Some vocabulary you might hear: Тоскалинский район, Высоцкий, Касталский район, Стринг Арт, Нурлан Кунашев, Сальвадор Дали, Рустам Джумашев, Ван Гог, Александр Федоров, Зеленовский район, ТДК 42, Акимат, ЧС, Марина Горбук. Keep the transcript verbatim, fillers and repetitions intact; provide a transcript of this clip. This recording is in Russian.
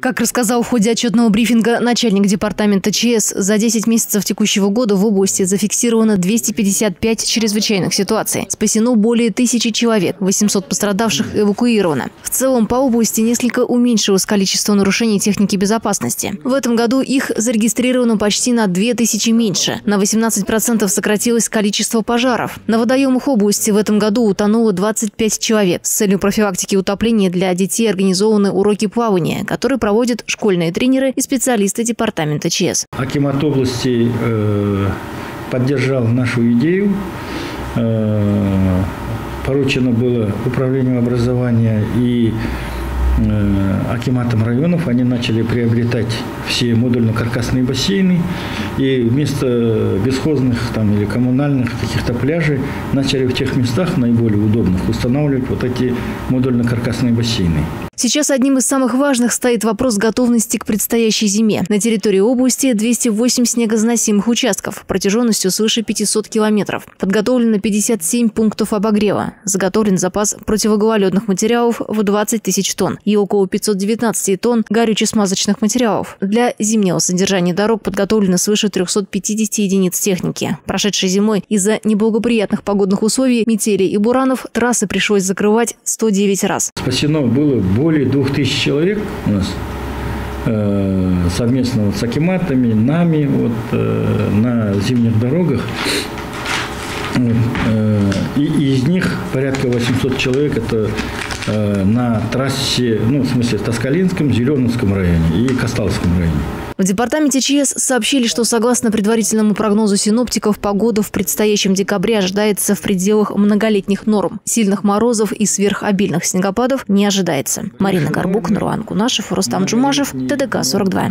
Как рассказал в ходе отчетного брифинга начальник департамента ЧС, за десять месяцев текущего года в области зафиксировано двести пятьдесят пять чрезвычайных ситуаций. Спасено более тысячи человек, восемьсот пострадавших эвакуировано. В целом по области несколько уменьшилось количество нарушений техники безопасности. В этом году их зарегистрировано почти на две тысячи меньше. На восемнадцать процентов сократилось количество пожаров. На водоемах области в этом году утонуло двадцать пять человек. С целью профилактики утопления для детей организованы уроки плавания, которые проводят школьные тренеры и специалисты департамента ЧС. Акимат области э, поддержал нашу идею. Э, поручено было управлению образования и э, акиматам районов. Они начали приобретать все модульно-каркасные бассейны. И вместо бесхозных там, или коммунальных каких-то пляжей начали в тех местах наиболее удобных устанавливать вот эти модульно-каркасные бассейны. Сейчас одним из самых важных стоит вопрос готовности к предстоящей зиме. На территории области двести восемь снегозносимых участков протяженностью свыше пятисот километров. Подготовлено пятьдесят семь пунктов обогрева. Заготовлен запас противогололедных материалов в двадцать тысяч тонн и около пятисот девятнадцати тонн горюче-смазочных материалов. Для зимнего содержания дорог подготовлено свыше трёхсот пятидесяти единиц техники. Прошедшей зимой из-за неблагоприятных погодных условий, метелей и буранов трассы пришлось закрывать сто девять раз. Спасено было более Более двух тысяч человек у нас э, совместно вот с акиматами, нами вот, э, на зимних дорогах. Вот, э, и из них порядка восьмисот человек это э, на трассе, ну, в смысле, в Тоскалинском, Зеленовском районе и Касталском районе. В департаменте ЧС сообщили, что согласно предварительному прогнозу синоптиков, погода в предстоящем декабре ожидается в пределах многолетних норм. Сильных морозов и сверхобильных снегопадов не ожидается. Марина Горбук, Нурлан Кунашев, Рустам Джумашев, ТДК сорок два.